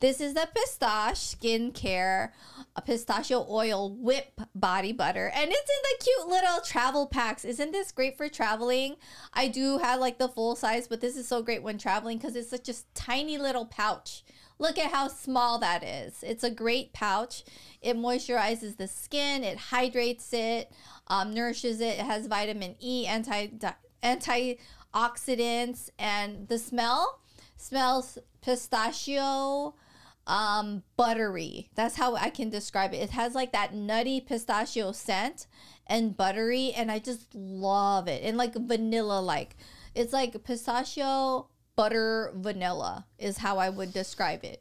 This is the Pistache Skincare Pistachio Oil Whip Body Butter. And it's in the cute little travel packs. Isn't this great for traveling? I do have like the full size, but this is so great when traveling because it's such a tiny little pouch. Look at how small that is. It's a great pouch. It moisturizes the skin. It hydrates it, nourishes it. It has vitamin E, antioxidants, and the smell smells pistachio buttery. That's how I can describe it. It has like that nutty pistachio scent and buttery, and I just love it. And like vanilla, like it's like pistachio butter vanilla is how I would describe it.